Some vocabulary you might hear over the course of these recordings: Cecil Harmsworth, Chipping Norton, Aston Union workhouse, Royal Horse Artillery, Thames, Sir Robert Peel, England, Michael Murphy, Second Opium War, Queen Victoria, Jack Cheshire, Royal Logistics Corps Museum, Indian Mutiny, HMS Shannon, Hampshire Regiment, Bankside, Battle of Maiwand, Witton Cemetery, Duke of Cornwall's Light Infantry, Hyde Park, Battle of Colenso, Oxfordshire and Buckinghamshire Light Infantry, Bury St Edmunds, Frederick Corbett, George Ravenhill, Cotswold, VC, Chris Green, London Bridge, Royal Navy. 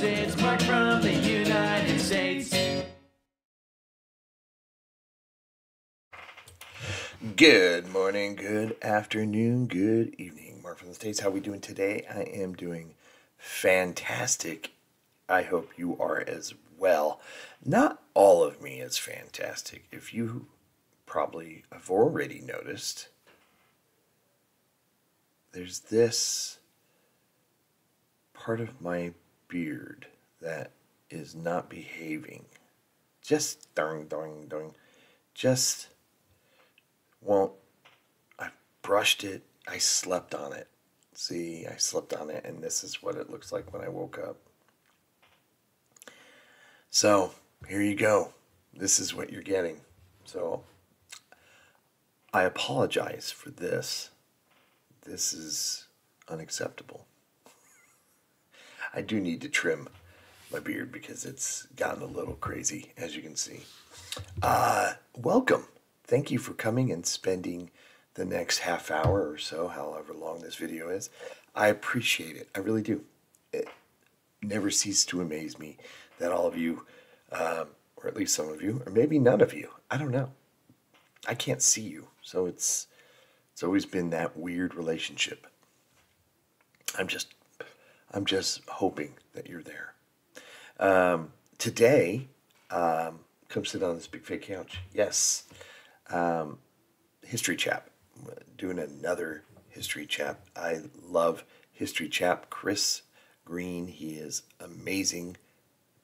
friends, it's Mark from the United States. Good morning, good afternoon, good evening. Mark from the States, how are we doing today? I am doing fantastic. I hope you are as well. Not all of me is fantastic. If you probably have already noticed, there's this part of my beard that is not behaving. Just just won't. I've brushed it. I slept on it. See, I slept on it, and this is what it looks like when I woke up. So here you go. This is what you're getting. So I apologize for this. This is unacceptable. I do need to trim my beard because it's gotten a little crazy, as you can see. Welcome. Thank you for coming and spending the next half hour or so, however long this video is. I appreciate it. I really do. It never ceases to amaze me that all of you, or at least some of you, or maybe none of you, I don't know. I can't see you, so it's always been that weird relationship. I'm just hoping that you're there. Today, come sit on this big fake couch. Yes, History Chap. Doing another History Chap. I love History Chap. Chris Green. He is amazing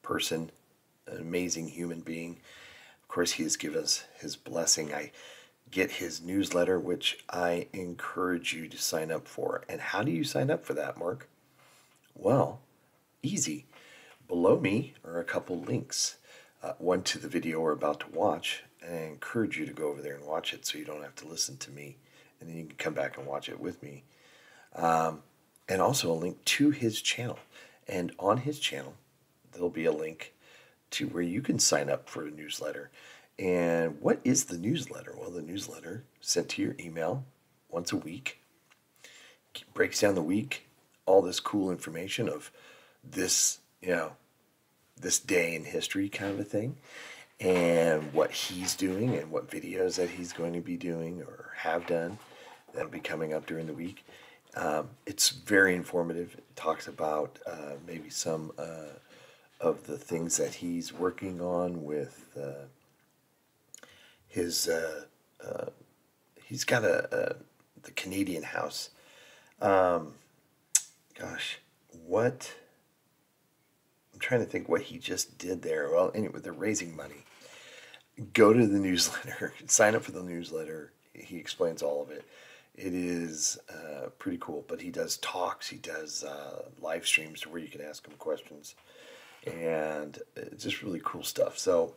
person, an amazing human being. Of course, he has given us his blessing. I get his newsletter, which I encourage you to sign up for. And how do you sign up for that, Mark? Well, easy. Below me are a couple links. One to the video we're about to watch, and I encourage you to go over there and watch it so you don't have to listen to me, and then you can come back and watch it with me. And also a link to his channel. And on his channel, there'll be a link to where you can sign up for a newsletter. And what is the newsletter? Well, the newsletter sent to your email once a week. Breaks down the week, all this cool information of this, you know, this day in history kind of a thing, and what he's doing and what videos that he's going to be doing or have done that'll be coming up during the week. It's very informative. It talks about maybe some of the things that he's working on with his, he's got the Canadian house. Gosh, what, I'm trying to think what he just did there. Well, anyway, they're raising money. Go to the newsletter, sign up for the newsletter. He explains all of it. It is pretty cool, but he does talks, he does live streams where you can ask him questions, and it's just really cool stuff. So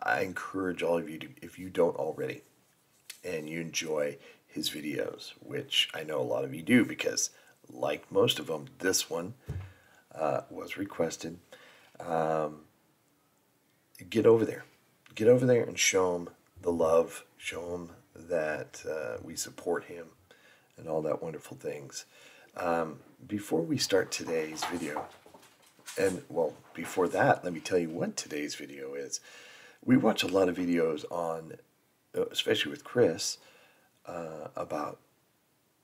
I encourage all of you to, if you don't already, and you enjoy his videos, which I know a lot of you do because like most of them, this one was requested. Get over there. Get over there and show him the love. Show him that we support him and all that wonderful things. Before we start today's video, and well, before that, let me tell you what today's video is. We watch a lot of videos on, especially with Chris, about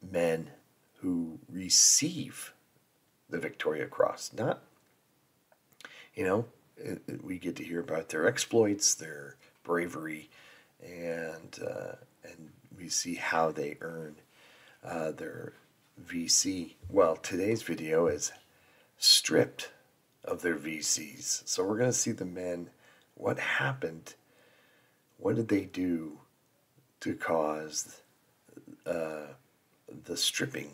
men who receive the Victoria Cross. Not, you know, we get to hear about their exploits, their bravery, and we see how they earn their VC. Well, today's video is stripped of their VCs. So we're going to see the men, what happened, what did they do to cause the stripping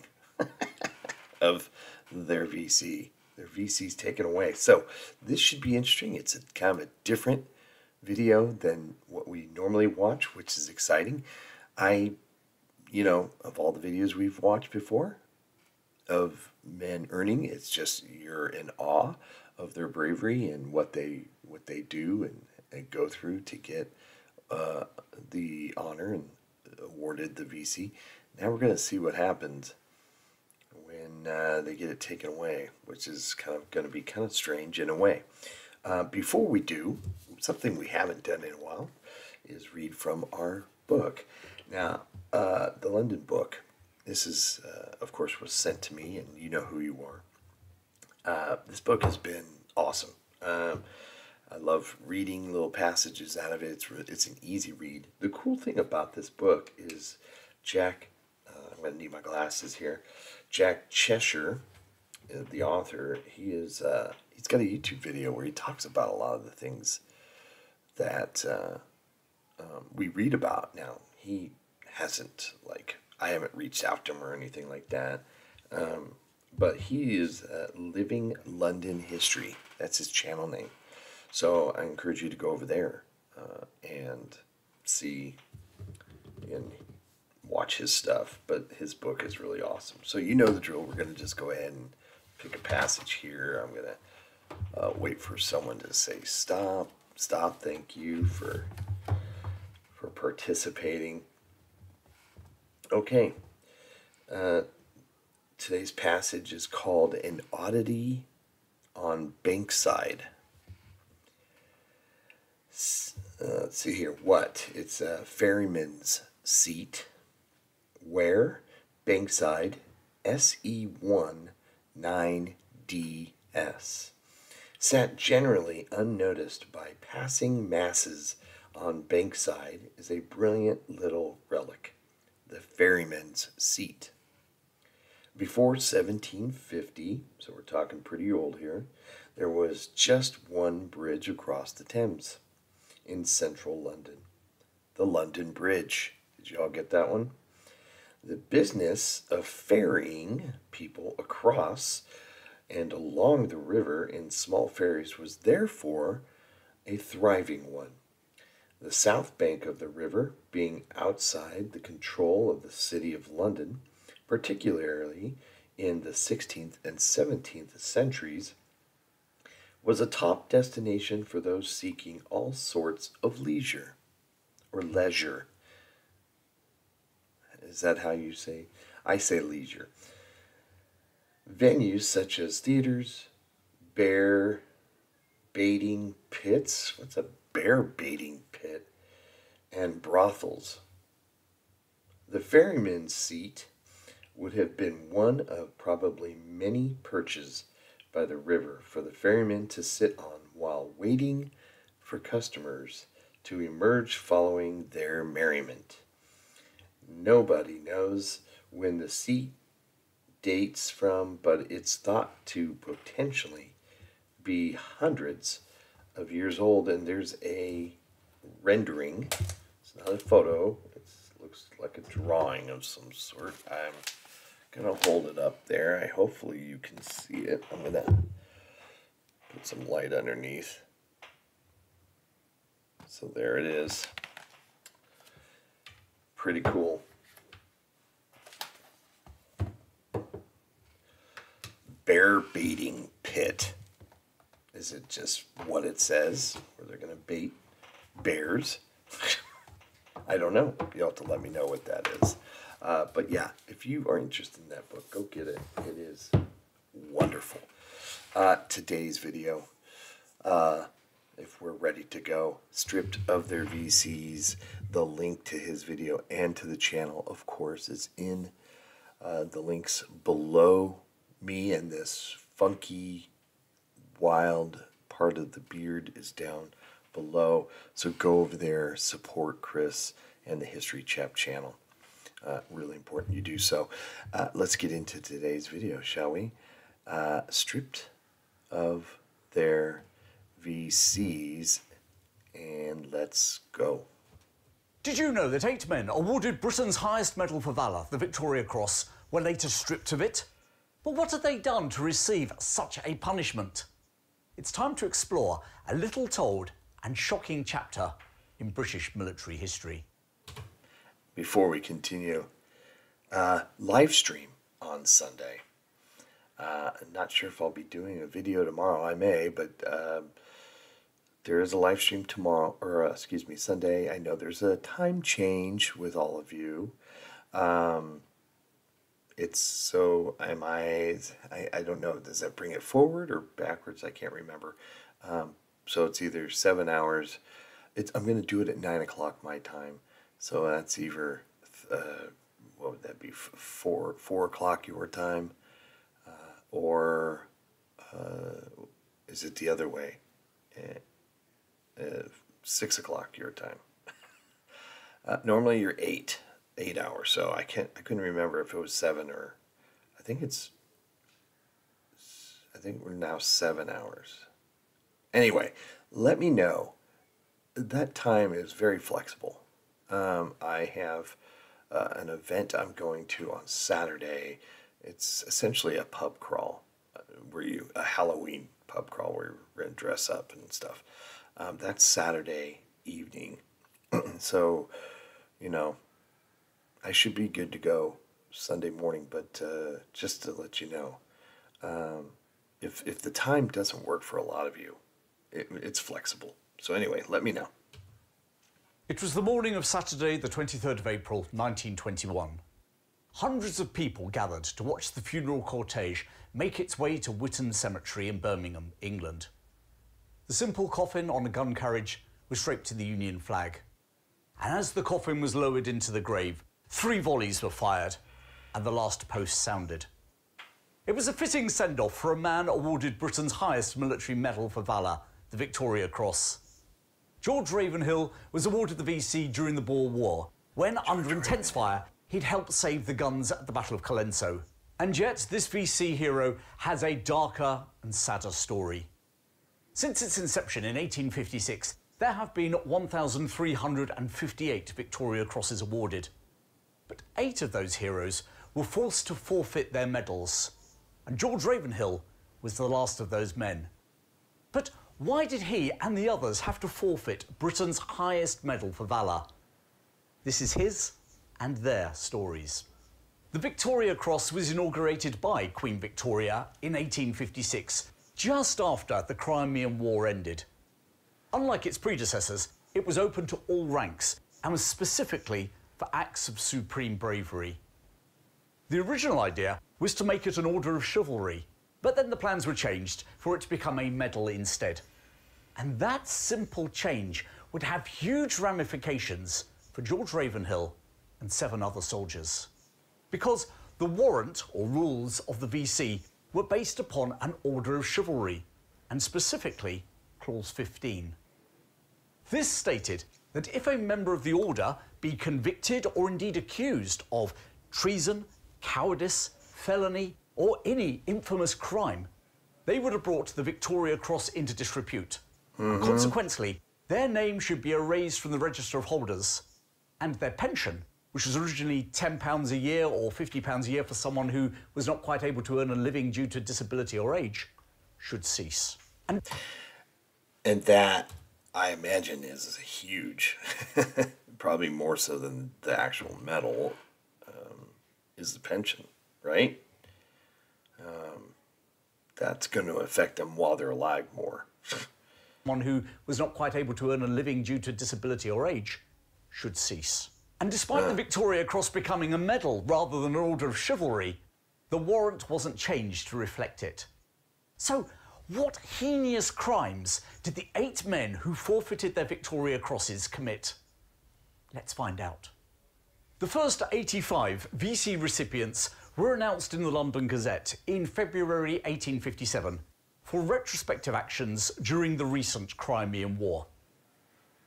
of their VC. Their VC's taken away. So this should be interesting. It's a kind of a different video than what we normally watch, which is exciting. I, you know, of all the videos we've watched before of men earning, it's just you're in awe of their bravery and what they do and go through to get the honor and awarded the VC. Now we're going to see what happens when then they get it taken away, which is kind of going to be kind of strange in a way. Before we do, something we haven't done in a while is read from our book. Now, the London book, this is, of course, was sent to me, and you know who you are. This book has been awesome. I love reading little passages out of it. It's an easy read. The cool thing about this book is Jack, I'm going to need my glasses here, Jack Cheshire, the author, he's got a YouTube video where he talks about a lot of the things that we read about now. He hasn't, like, I haven't reached out to him or anything like that. But he is Living London History. That's his channel name. So I encourage you to go over there and see and watch his stuff. But his book is really awesome. So you know the drill. We're going to just go ahead and pick a passage here. I'm going to wait for someone to say stop. Stop. Thank you for participating. Okay. Today's passage is called An Oddity on Bankside. Let's see here. What? It's a ferryman's seat. Where? Bankside, SE19DS. Sat generally unnoticed by passing masses on Bankside is a brilliant little relic, the ferryman's seat. Before 1750, so we're talking pretty old here, there was just one bridge across the Thames in central London, the London Bridge. Did you all get that one? The business of ferrying people across and along the river in small ferries was therefore a thriving one. The south bank of the river, being outside the control of the city of London, particularly in the 16th and 17th centuries, was a top destination for those seeking all sorts of leisure, or leisure. Is that how you say? I say leisure. Venues such as theaters, bear baiting pits. What's a bear baiting pit? And brothels. The ferryman's seat would have been one of probably many perches by the river for the ferryman to sit on while waiting for customers to emerge following their merriment. Nobody knows when the seat dates from, but it's thought to potentially be hundreds of years old, and there's a rendering. It's not a photo. It looks like a drawing of some sort. I'm gonna hold it up there. Hopefully you can see it. I'm gonna put some light underneath. So there it is. Pretty cool. Bear baiting pit. Is it just what it says? Where they're gonna bait bears? I don't know. You'll have to let me know what that is. But yeah, if you are interested in that book, go get it. It is wonderful. Today's video, if we're ready to go, stripped of their VCs, the link to his video and to the channel, of course, is in the links below me, and this funky, wild part of the beard is down below. So go over there, support Chris and the History Chap channel. Really important you do so. Let's get into today's video, shall we? Stripped of their VCs, and let's go. Did you know that 8 men awarded Britain's highest medal for valour, the Victoria Cross, were later stripped of it? But what had they done to receive such a punishment? It's time to explore a little told and shocking chapter in British military history. Before we continue, live stream on Sunday. I'm not sure if I'll be doing a video tomorrow. I may, but there is a live stream tomorrow, or excuse me, Sunday. I know there's a time change with all of you. It's so, I don't know, does that bring it forward or backwards? I can't remember. So it's either 7 hours. I'm going to do it at 9 o'clock my time. So that's either, what would that be, 4 o'clock your time? Or is it the other way? 6 o'clock your time. Normally you're eight hours, so I couldn't remember if it was 7 or I think we're now 7 hours. Anyway, let me know. That time is very flexible. I have an event I'm going to on Saturday. It's essentially a pub crawl, a Halloween pub crawl where we're gonna dress up and stuff. That's Saturday evening. So, you know, I should be good to go Sunday morning, but just to let you know, if the time doesn't work for a lot of you, it's flexible. So anyway, let me know. It was the morning of Saturday, the 23rd of April, 1921. Hundreds of people gathered to watch the funeral cortege make its way to Witton Cemetery in Birmingham, England. The simple coffin on a gun carriage was draped in the Union flag. And as the coffin was lowered into the grave, 3 volleys were fired, and the last post sounded. It was a fitting send-off for a man awarded Britain's highest military medal for valour, the Victoria Cross. George Ravenhill was awarded the VC during the Boer War, when, under intense fire, he'd helped save the guns at the Battle of Colenso. And yet, this VC hero has a darker and sadder story. Since its inception in 1856, there have been 1,358 Victoria Crosses awarded. But 8 of those heroes were forced to forfeit their medals, and George Ravenhill was the last of those men. But why did he and the others have to forfeit Britain's highest medal for valour? This is his and their stories. The Victoria Cross was inaugurated by Queen Victoria in 1856, just after the Crimean War ended. Unlike its predecessors, it was open to all ranks and was specifically for acts of supreme bravery. The original idea was to make it an order of chivalry, but then the plans were changed for it to become a medal instead. And that simple change would have huge ramifications for George Ravenhill and 7 other soldiers, because the warrant or rules of the VC were based upon an order of chivalry, and specifically Clause 15. This stated that if a member of the order be convicted or indeed accused of treason, cowardice, felony, or any infamous crime, they would have brought the Victoria Cross into disrepute. And consequently, their name should be erased from the register of holders, and their pension, which was originally £10 a year or £50 a year for someone who was not quite able to earn a living due to disability or age, should cease. And that, I imagine, is huge. Probably more so than the actual medal is the pension, right? That's going to affect them while they're alive more. One who was not quite able to earn a living due to disability or age should cease. And despite the Victoria Cross becoming a medal rather than an order of chivalry, the warrant wasn't changed to reflect it. So, what heinous crimes did the 8 men who forfeited their Victoria Crosses commit? Let's find out. The first 85 VC recipients were announced in the London Gazette in February 1857 for retrospective actions during the recent Crimean War.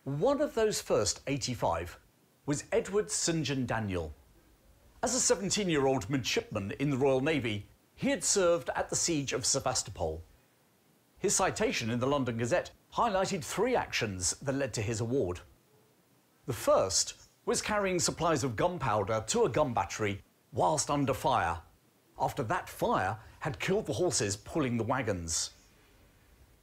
One of those first 85 was Edward St. John Daniel. As a 17-year-old midshipman in the Royal Navy, he had served at the siege of Sevastopol. His citation in the London Gazette highlighted 3 actions that led to his award. The first was carrying supplies of gunpowder to a gun battery whilst under fire, after that fire had killed the horses pulling the wagons.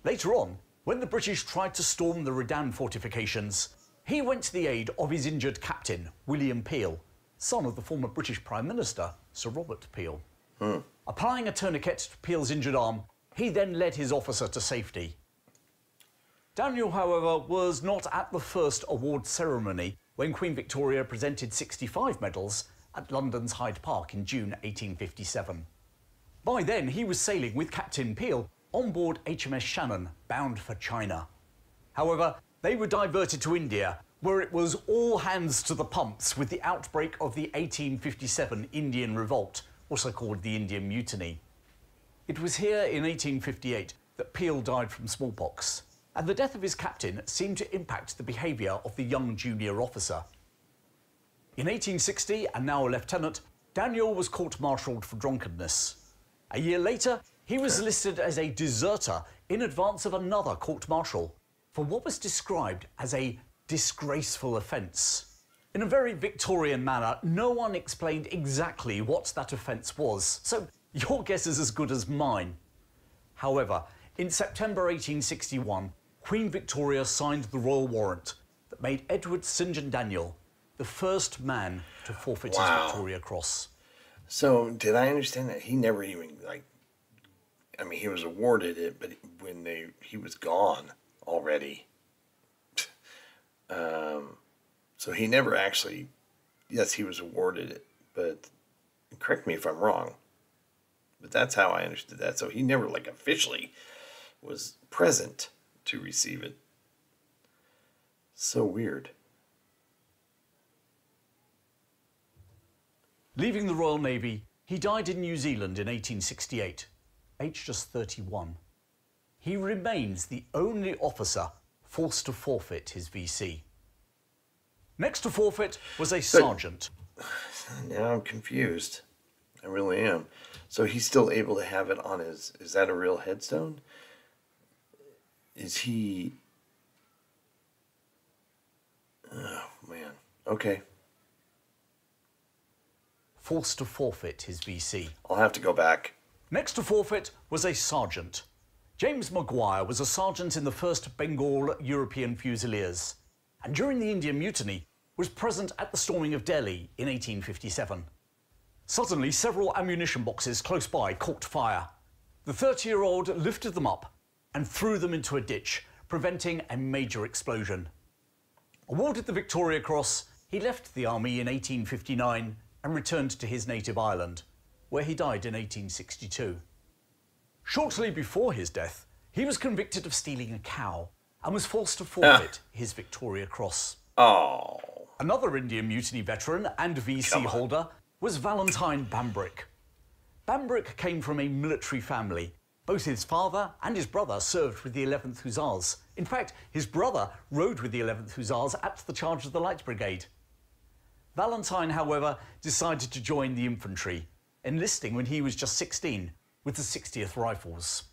Later on, when the British tried to storm the Redan fortifications, he went to the aid of his injured captain, William Peel, son of the former British Prime Minister, Sir Robert Peel. Applying a tourniquet to Peel's injured arm, he then led his officer to safety. Daniel, however, was not at the first award ceremony when Queen Victoria presented 65 medals at London's Hyde Park in June 1857. By then, he was sailing with Captain Peel on board HMS Shannon, bound for China. However, they were diverted to India, where it was all hands to the pumps with the outbreak of the 1857 Indian Revolt, also called the Indian Mutiny. It was here in 1858 that Peel died from smallpox, and the death of his captain seemed to impact the behaviour of the young junior officer. In 1860, and now a lieutenant, Daniel was court-martialed for drunkenness. A year later, he was listed as a deserter in advance of another court-martial for what was described as a disgraceful offence. In a very Victorian manner, no one explained exactly what that offence was, so your guess is as good as mine. However, in September 1861, Queen Victoria signed the royal warrant that made Edward St. John Daniel the first man to forfeit his Victoria Cross. So, did I understand that he never even, like, I mean, he was awarded it, but when he was gone already. So he never actually, yes, he was awarded it, but correct me if I'm wrong, but that's how I understood that. So he never, like, officially was present to receive it. So weird. Leaving the Royal Navy, he died in New Zealand in 1868, aged just 31. He remains the only officer forced to forfeit his VC. Next to forfeit was a sergeant. Now I'm confused. I really am. So he's still able to have it on his... Is that a real headstone? Is he... Oh, man. Okay. Forced to forfeit his VC. I'll have to go back. Next to forfeit was a sergeant. James Maguire was a sergeant in the 1st Bengal European Fusiliers, and during the Indian Mutiny was present at the storming of Delhi in 1857. Suddenly, several ammunition boxes close by caught fire. The 30-year-old lifted them up and threw them into a ditch, preventing a major explosion. Awarded the Victoria Cross, he left the army in 1859 and returned to his native Ireland, where he died in 1862. Shortly before his death, he was convicted of stealing a cow and was forced to forfeit his Victoria Cross. Oh. Another Indian Mutiny veteran and VC holder was Valentine Bambrick. Bambrick came from a military family. Both his father and his brother served with the 11th Hussars. In fact, his brother rode with the 11th Hussars at the charge of the Light Brigade. Valentine, however, decided to join the infantry, enlisting when he was just 16 with the 60th Rifles.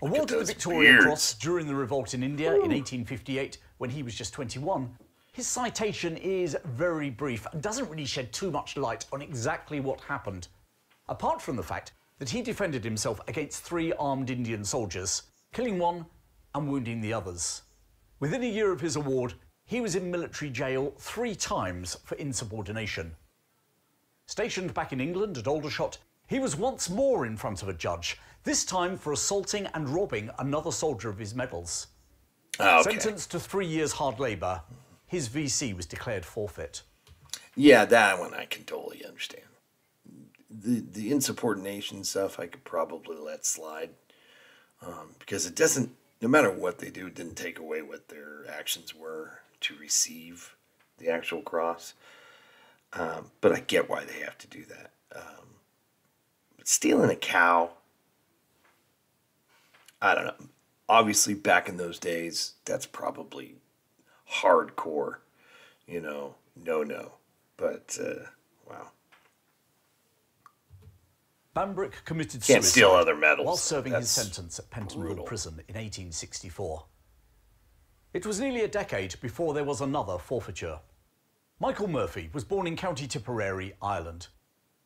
Awarded the Victoria Cross during the revolt in India in 1858 when he was just 21, his citation is very brief and doesn't really shed too much light on exactly what happened, apart from the fact that he defended himself against 3 armed Indian soldiers, killing one and wounding the others. Within a year of his award, he was in military jail 3 times for insubordination. Stationed back in England at Aldershot, he was once more in front of a judge, this time for assaulting and robbing another soldier of his medals. Sentenced to 3 years hard labour, his VC was declared forfeit. Yeah, that one I can totally understand. The insubordination stuff I could probably let slide, because it doesn't, no matter what they do, it didn't take away what their actions were to receive the actual cross. But I get why they have to do that. But stealing a cow, I don't know. Obviously, back in those days, that's probably hardcore, you know, no-no. But, wow. Bambrick committed suicide while serving his sentence at Pentonville Prison in 1864. It was nearly a decade before there was another forfeiture. Michael Murphy was born in County Tipperary, Ireland.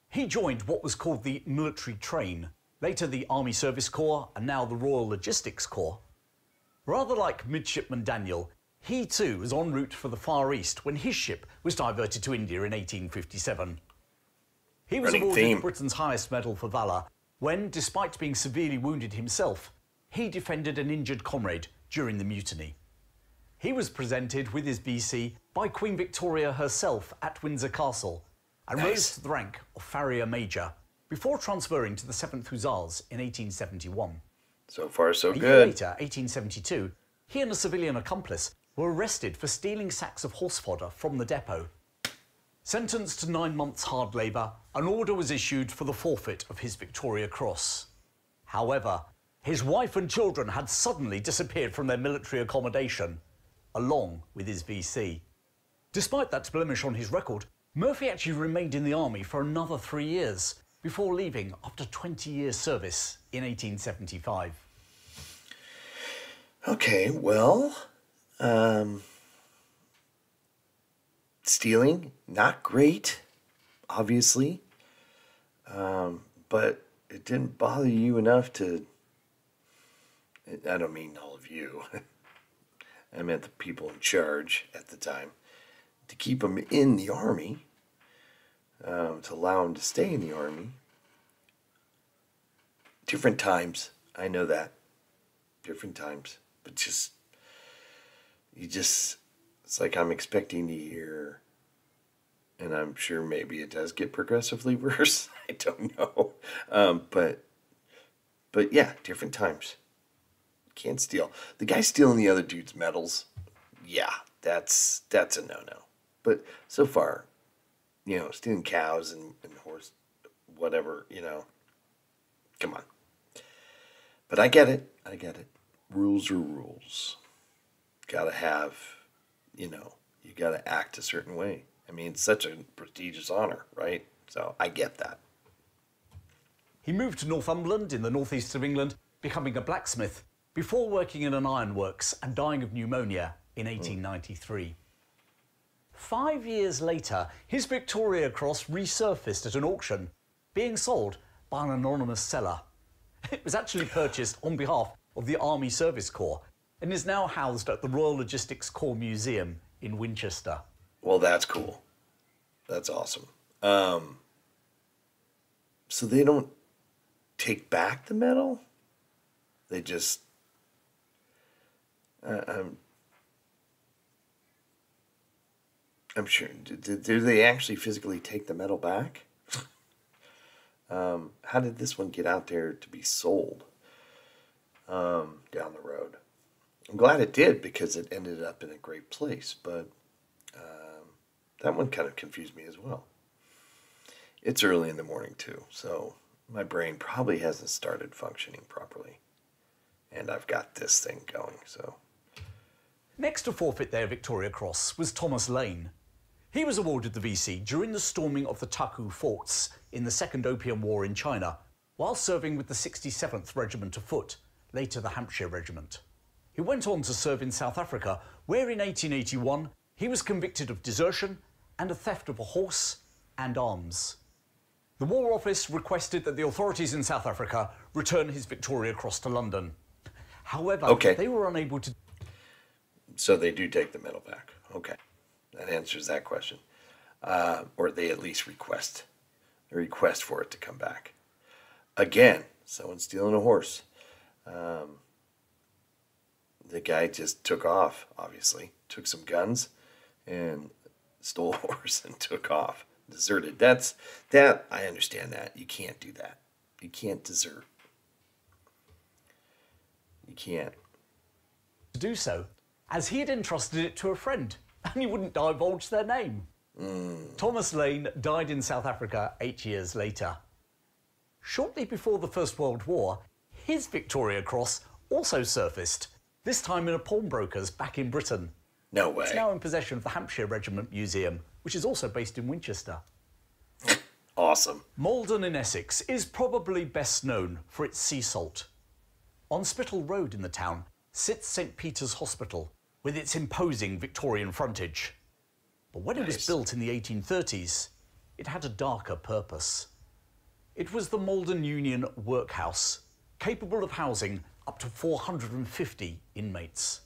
He joined what was called the Military Train, later the Army Service Corps and now the Royal Logistics Corps. Rather like Midshipman Daniel, he too was en route for the Far East when his ship was diverted to India in 1857. He was awarded Britain's highest medal for valour when, despite being severely wounded himself, he defended an injured comrade during the mutiny. He was presented with his VC by Queen Victoria herself at Windsor Castle, and rose to the rank of Farrier Major before transferring to the 7th Hussars in 1871. So far, so good. A year later, 1872, he and a civilian accomplice were arrested for stealing sacks of horse fodder from the depot. Sentenced to 9 months hard labour, an order was issued for the forfeit of his Victoria Cross. However, his wife and children had suddenly disappeared from their military accommodation, along with his VC. Despite that blemish on his record, Murphy actually remained in the army for another 3 years before leaving after 20 years' service in 1875. Okay, well, stealing, not great, obviously, but it didn't bother you enough to, I don't mean all of you, I meant the people in charge at the time, to keep him in the army, to allow him to stay in the army. Different times, I know that, different times, but just, you just, it's like I'm expecting to hear, and I'm sure maybe it does get progressively worse. I don't know. But yeah, different times. Can't steal. The guy stealing the other dude's medals, yeah, that's a no-no. But so far, you know, stealing cows and horse, whatever, you know, come on. But I get it. I get it. Rules are rules. Gotta have... you know, you got to act a certain way. I mean, it's such a prestigious honor, right? So I get that. He moved to Northumberland in the northeast of England, becoming a blacksmith, before working in an ironworks and dying of pneumonia in 1893. 5 years later, his Victoria Cross resurfaced at an auction, being sold by an anonymous seller. It was actually purchased on behalf of the Army Service Corps, and is now housed at the Royal Logistics Corps Museum in Winchester. Well, that's cool. That's awesome. So they don't take back the medal? They just... I'm sure... Do they actually physically take the medal back? How did this one get out there to be sold down the road? I'm glad it did because it ended up in a great place, but that one kind of confused me as well. It's early in the morning too, so my brain probably hasn't started functioning properly. And I've got this thing going, so... Next to forfeit their Victoria Cross was Thomas Lane. He was awarded the VC during the storming of the Taku forts in the Second Opium War in China, while serving with the 67th Regiment of Foot, later the Hampshire Regiment. He went on to serve in South Africa, where in 1881 he was convicted of desertion and a theft of a horse and arms. The War Office requested that the authorities in South Africa return his Victoria Cross to London. However, they were unable to... So they do take the medal back. Okay, that answers that question. Or they at least request, for it to come back. Again, someone stealing a horse. The guy just took off, obviously. Took some guns and stole a horse and took off. Deserted. That I understand that. You can't do that. You can't desert. You can't. To do so, as he had entrusted it to a friend, and he wouldn't divulge their name. Thomas Lane died in South Africa 8 years later. Shortly before the First World War, his Victoria Cross also surfaced, this time in a pawnbroker's back in Britain. No way. It's now in possession of the Hampshire Regiment Museum, which is also based in Winchester. Awesome. Maldon in Essex is probably best known for its sea salt. On Spittal Road in the town sits St. Peter's Hospital, with its imposing Victorian frontage. But when it was built in the 1830s, it had a darker purpose. It was the Maldon Union Workhouse, capable of housing up to 450 inmates.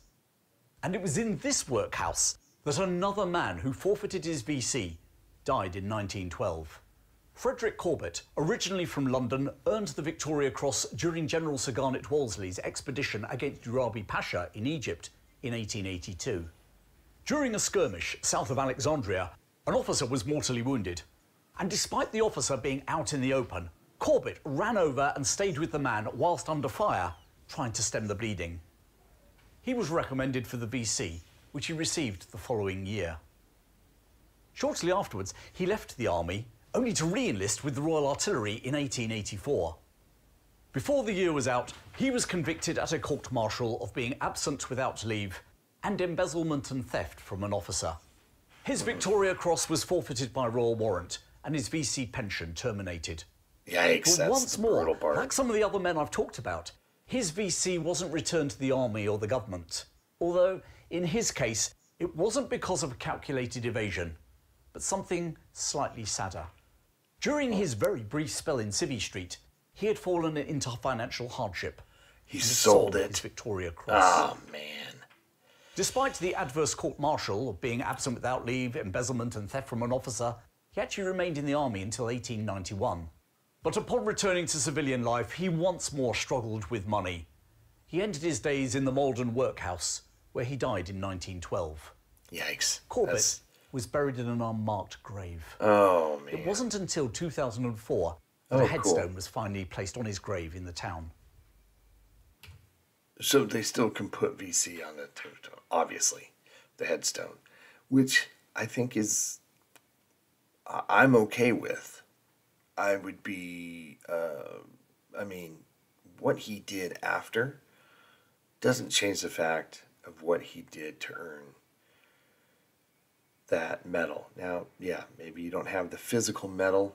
And it was in this workhouse that another man who forfeited his VC died in 1912. Frederick Corbett, originally from London, earned the Victoria Cross during General Sir Garnet Wolseley's expedition against Durabi Pasha in Egypt in 1882. During a skirmish south of Alexandria, an officer was mortally wounded, And despite the officer being out in the open, Corbett ran over and stayed with the man whilst under fire, trying to stem the bleeding. He was recommended for the VC, which he received the following year. Shortly afterwards, he left the army, only to re-enlist with the Royal Artillery in 1884. Before the year was out, he was convicted at a court-martial of being absent without leave and embezzlement and theft from an officer. His Victoria Cross was forfeited by royal warrant and his VC pension terminated. Yikes, but once more, like some of the other men I've talked about, his VC wasn't returned to the army or the government. Although, in his case, it wasn't because of a calculated evasion, but something slightly sadder. During his very brief spell in Civvy Street, he had fallen into financial hardship. He sold it. His Victoria Cross. Oh, man. Despite the adverse court-martial of being absent without leave, embezzlement and theft from an officer, he actually remained in the army until 1891. But upon returning to civilian life, he once more struggled with money. He ended his days in the Malden workhouse, where he died in 1912. Yikes. Corbett was buried in an unmarked grave. Oh, man. It wasn't until 2004 that a headstone was finally placed on his grave in the town. So they still can put VC on it, obviously, the headstone, which I think is... I'm okay with. I would be... I mean, what he did after doesn't change the fact of what he did to earn that medal. Now, yeah, maybe you don't have the physical medal.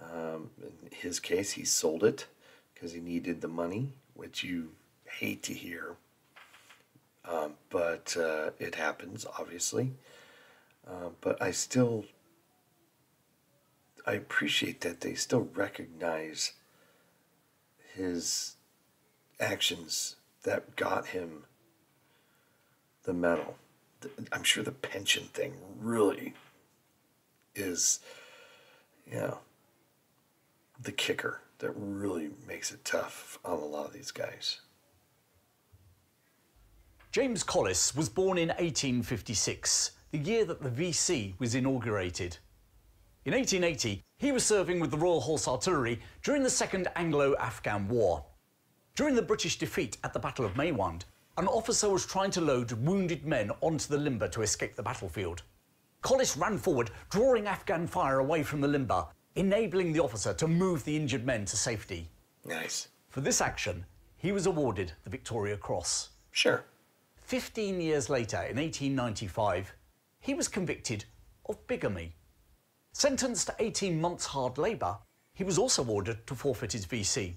In his case, he sold it because he needed the money, which you hate to hear. But it happens, obviously. But I appreciate that they still recognize his actions that got him the medal. I'm sure the pension thing really is, you know, the kicker that really makes it tough on a lot of these guys. James Collis was born in 1856, the year that the VC was inaugurated. In 1880, he was serving with the Royal Horse Artillery during the Second Anglo-Afghan War. During the British defeat at the Battle of Maiwand, an officer was trying to load wounded men onto the limber to escape the battlefield. Collis ran forward, drawing Afghan fire away from the limber, enabling the officer to move the injured men to safety. Nice. For this action, he was awarded the Victoria Cross. Sure. 15 years later, in 1895, he was convicted of bigamy. Sentenced to 18 months hard labour, he was also ordered to forfeit his VC.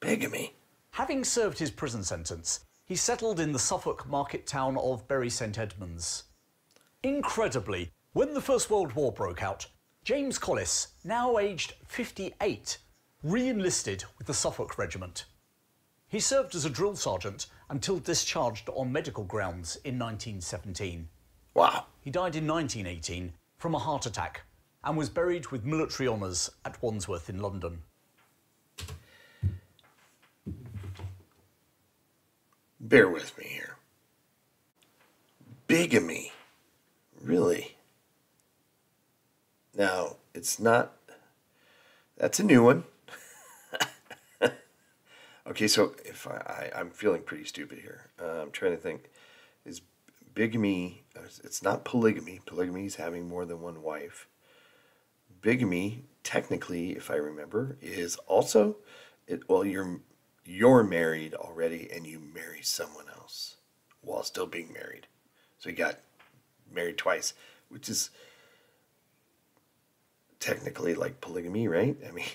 Bigamy? Having served his prison sentence, he settled in the Suffolk market town of Bury St Edmunds. Incredibly, when the First World War broke out, James Collis, now aged 58, re-enlisted with the Suffolk Regiment. He served as a drill sergeant until discharged on medical grounds in 1917. Wow. He died in 1918 from a heart attack and was buried with military honours at Wandsworth in London. Bear with me here. Bigamy. Really? Now, it's not... That's a new one. Okay, so if I'm feeling pretty stupid here. I'm trying to think. Is bigamy... It's not polygamy. Polygamy is having more than one wife. Bigamy, technically, if I remember, is also... Well, you're married already and you marry someone else while still being married. So you got married twice, which is technically like polygamy, right? I mean,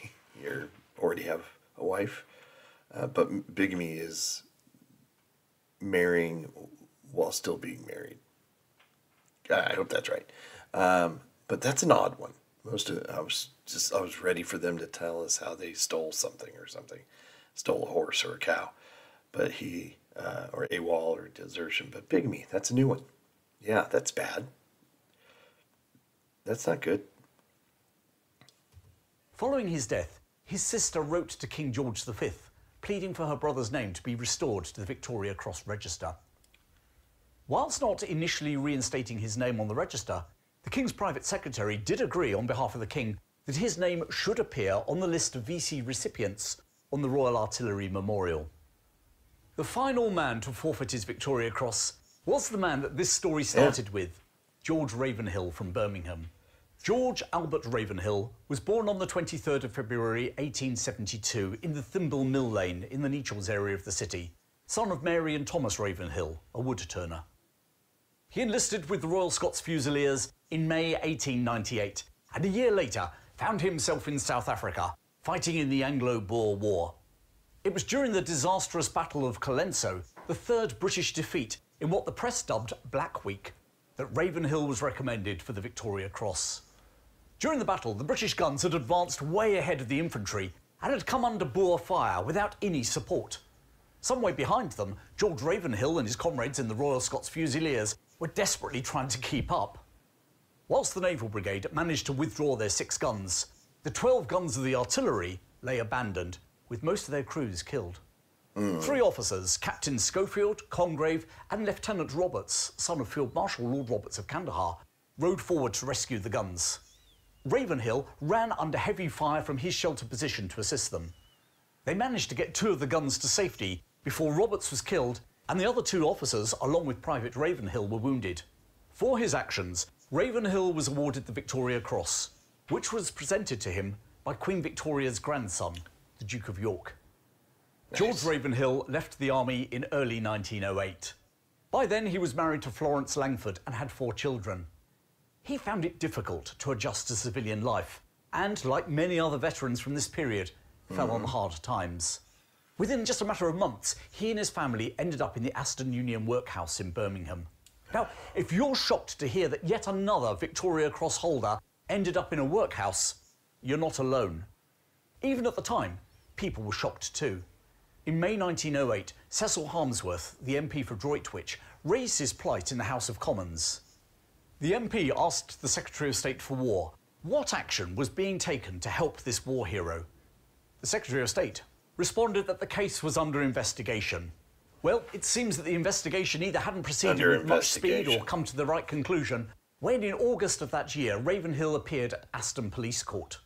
you already have a wife. But bigamy is marrying while still being married. I hope that's right. But that's an odd one. I was ready for them to tell us how they stole something or something. Stole a horse or a cow, but he, or a wall or desertion, but bigamy, that's a new one. Yeah, that's bad. That's not good. Following his death, his sister wrote to King George V, pleading for her brother's name to be restored to the Victoria Cross Register. Whilst not initially reinstating his name on the register, The King's private secretary did agree on behalf of the King that his name should appear on the list of VC recipients on the Royal Artillery Memorial. The final man to forfeit his Victoria Cross was the man that this story started with, George Ravenhill from Birmingham. George Albert Ravenhill was born on the 23rd of February 1872 in the Thimble Mill Lane in the Nichols area of the city, son of Mary and Thomas Ravenhill, a wood-turner. He enlisted with the Royal Scots Fusiliers in May 1898 and a year later found himself in South Africa, fighting in the Anglo-Boer War. It was during the disastrous Battle of Colenso, the third British defeat in what the press dubbed Black Week, that Ravenhill was recommended for the Victoria Cross. During the battle, the British guns had advanced way ahead of the infantry and had come under Boer fire without any support. Some way behind them, George Ravenhill and his comrades in the Royal Scots Fusiliers were desperately trying to keep up. Whilst the Naval Brigade managed to withdraw their 6 guns, the 12 guns of the artillery lay abandoned, with most of their crews killed. 3 officers, Captain Schofield, Congreve and Lieutenant Roberts, son of Field Marshal Lord Roberts of Kandahar, rode forward to rescue the guns. Ravenhill ran under heavy fire from his shelter position to assist them. They managed to get 2 of the guns to safety before Roberts was killed and the other 2 officers, along with Private Ravenhill, were wounded. For his actions, Ravenhill was awarded the Victoria Cross, which was presented to him by Queen Victoria's grandson, the Duke of York. Nice. George Ravenhill left the army in early 1908. By then, he was married to Florence Langford and had 4 children. He found it difficult to adjust to civilian life and, like many other veterans from this period, fell on hard times. Within just a matter of months, he and his family ended up in the Aston Union Workhouse in Birmingham. Now, if you're shocked to hear that yet another Victoria Cross holder ended up in a workhouse, you're not alone. Even at the time, people were shocked too. In May 1908, Cecil Harmsworth, the MP for Droitwich, raised his plight in the House of Commons. The MP asked the Secretary of State for War what action was being taken to help this war hero. The Secretary of State responded that the case was under investigation. Well, it seems that the investigation either hadn't proceeded with much speed or come to the right conclusion, when in August of that year, Ravenhill appeared at Aston Police Court.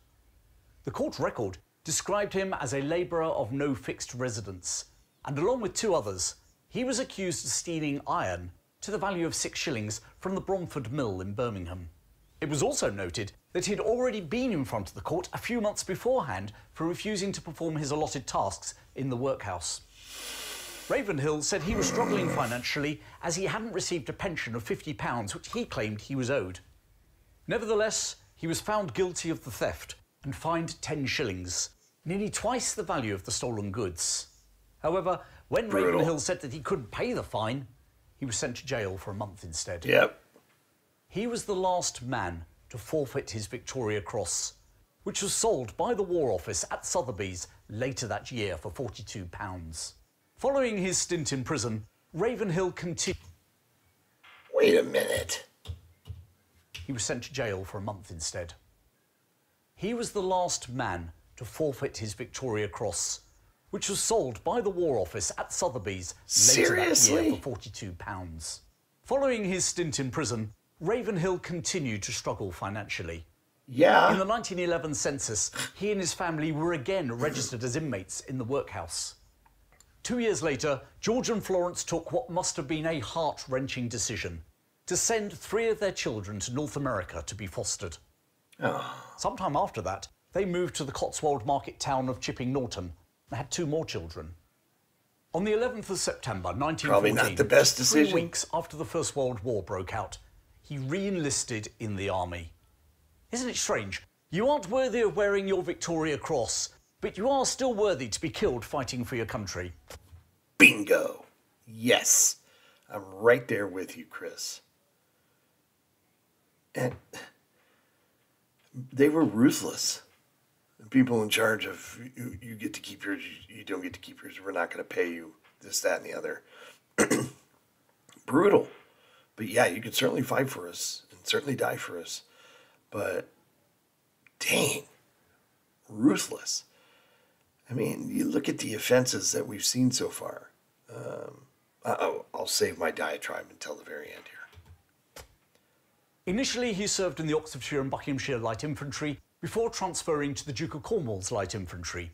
The court record described him as a labourer of no fixed residence, and along with 2 others, he was accused of stealing iron to the value of 6 shillings from the Bromford Mill in Birmingham. It was also noted that he'd already been in front of the court a few months beforehand for refusing to perform his allotted tasks in the workhouse. Ravenhill said he was struggling financially as he hadn't received a pension of £50, which he claimed he was owed. Nevertheless, he was found guilty of the theft and fined 10 shillings, nearly twice the value of the stolen goods. However, when Ravenhill said that he couldn't pay the fine, he was sent to jail for a month instead. Yep. He was the last man to forfeit his Victoria Cross, which was sold by the War Office at Sotheby's later that year for £42. Following his stint in prison, Ravenhill continued... Wait a minute. He was sent to jail for a month instead. He was the last man to forfeit his Victoria Cross, which was sold by the War Office at Sotheby's later that year for £42. Following his stint in prison, Ravenhill continued to struggle financially. Yeah. In the 1911 census, he and his family were again registered as inmates in the workhouse. 2 years later, George and Florence took what must have been a heart-wrenching decision to send 3 of their children to North America to be fostered. Oh. Sometime after that, they moved to the Cotswold market town of Chipping Norton, and had 2 more children. On the 11th of September 1914, probably not the best decision. 3 weeks after the First World War broke out, he re-enlisted in the army. Isn't it strange? You aren't worthy of wearing your Victoria Cross, but you are still worthy to be killed fighting for your country. Bingo. Yes. I'm right there with you, Chris. And they were ruthless. People in charge of, you get to keep yours, you don't get to keep yours, we're not going to pay you, this, that, and the other. Brutal. But yeah, you could certainly fight for us and certainly die for us. But dang, ruthless. I mean, you look at the offenses that we've seen so far. I'll save my diatribe until the very end here. Initially, he served in the Oxfordshire and Buckinghamshire Light Infantry before transferring to the Duke of Cornwall's Light Infantry,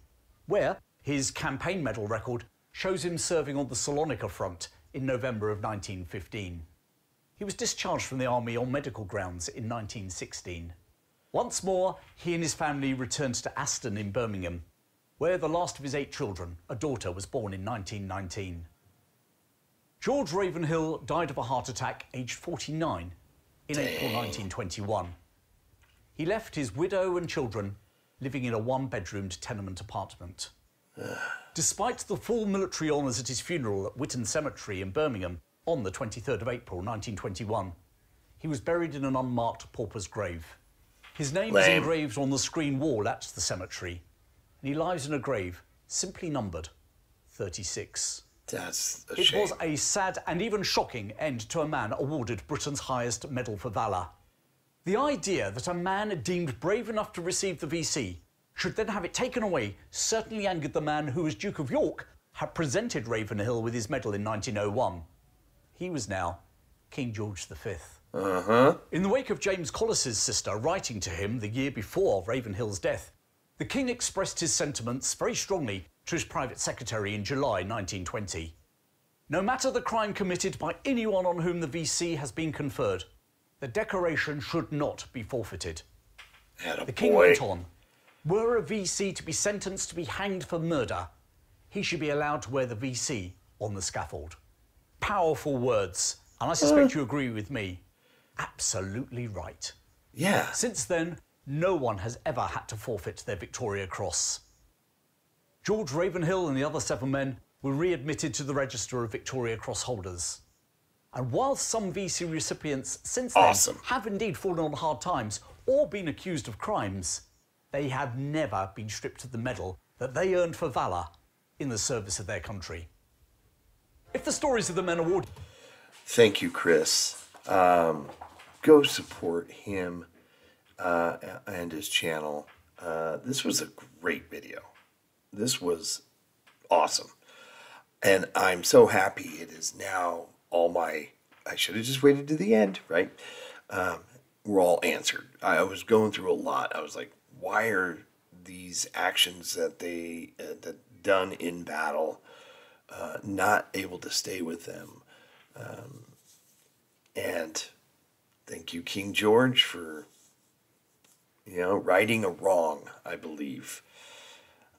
where his campaign medal record shows him serving on the Salonika front in November of 1915. He was discharged from the army on medical grounds in 1916. Once more, he and his family returned to Aston in Birmingham, where the last of his 8 children, a daughter, was born in 1919. George Ravenhill died of a heart attack aged 49 in April 1921. He left his widow and children living in a one-bedroomed tenement apartment. Despite the full military honours at his funeral at Witton Cemetery in Birmingham on the 23rd of April 1921, he was buried in an unmarked pauper's grave. His name is engraved on the screen wall at the cemetery, and he lies in a grave simply numbered 36. That's a shame. It was a sad and even shocking end to a man awarded Britain's highest medal for valour. The idea that a man deemed brave enough to receive the VC should then have it taken away certainly angered the man who, as Duke of York, had presented Ravenhill with his medal in 1901. He was now King George V. In the wake of James Collis's sister writing to him the year before Ravenhill's death, the King expressed his sentiments very strongly to his private secretary in July 1920. No matter the crime committed by anyone on whom the VC has been conferred, the decoration should not be forfeited. The King went on, were a VC to be sentenced to be hanged for murder, he should be allowed to wear the VC on the scaffold. Powerful words, and I suspect you agree with me. Absolutely right. Yeah. Since then, no one has ever had to forfeit their Victoria Cross. George Ravenhill and the other 7 men were readmitted to the register of Victoria Cross holders. And while some VC recipients since then have indeed fallen on hard times or been accused of crimes, they have never been stripped of the medal that they earned for valour in the service of their country. If the stories of the men awarded... Thank you, Chris. Go support him and his channel. This was a great video. This was awesome. And I'm so happy it is now all my... I should have just waited to the end, right? We're all answered. I was going through a lot. I was like, why are these actions that they done in battle not able to stay with them? And thank you, King George, for, you know, righting a wrong, I believe.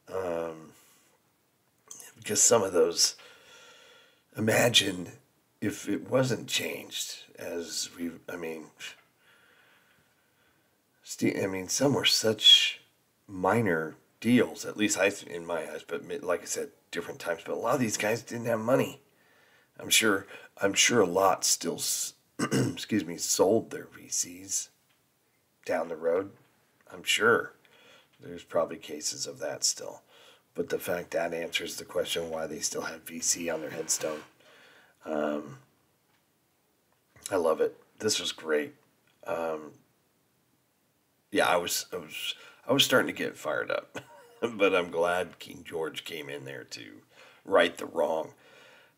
Because some of those, imagine if it wasn't changed as we, I mean, some were such minor deals, at least in my eyes, but like I said, different times, but a lot of these guys didn't have money. I'm sure a lot still, excuse me, sold their VCs down the road. I'm sure. There's probably cases of that still. But the fact that answers the question why they still have VC on their headstone. I love it. This was great. Yeah, I was starting to get fired up. But I'm glad King George came in there to right the wrong.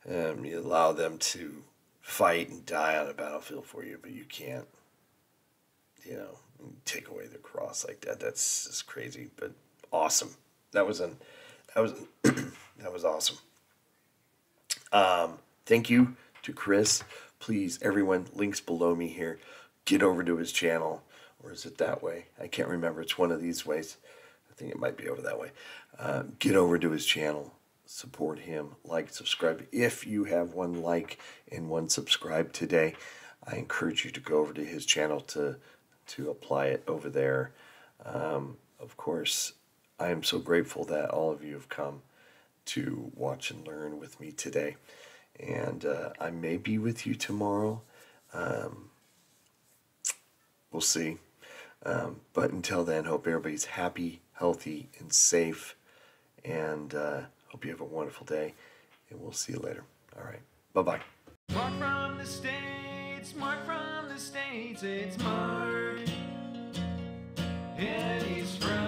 You allow them to fight and die on a battlefield for you, but you can't, you know, take away the cross like that. That's just crazy, but awesome. That was awesome. Thank you to Chris. Please, everyone, links below me here. Get over to his channel, or is it that way? I can't remember. It's one of these ways. I think it might be over that way. Get over to his channel. Support him. Like, subscribe. If you have one like and one subscribe today, I encourage you to go over to his channel to apply it over there. Of course, I am so grateful that all of you have come to watch and learn with me today. And I may be with you tomorrow. We'll see. But until then, hope everybody's happy, healthy, and safe. And hope you have a wonderful day. And we'll see you later. All right. Bye-bye. Mark from the States. Mark from the States. It's Mark. And he's from...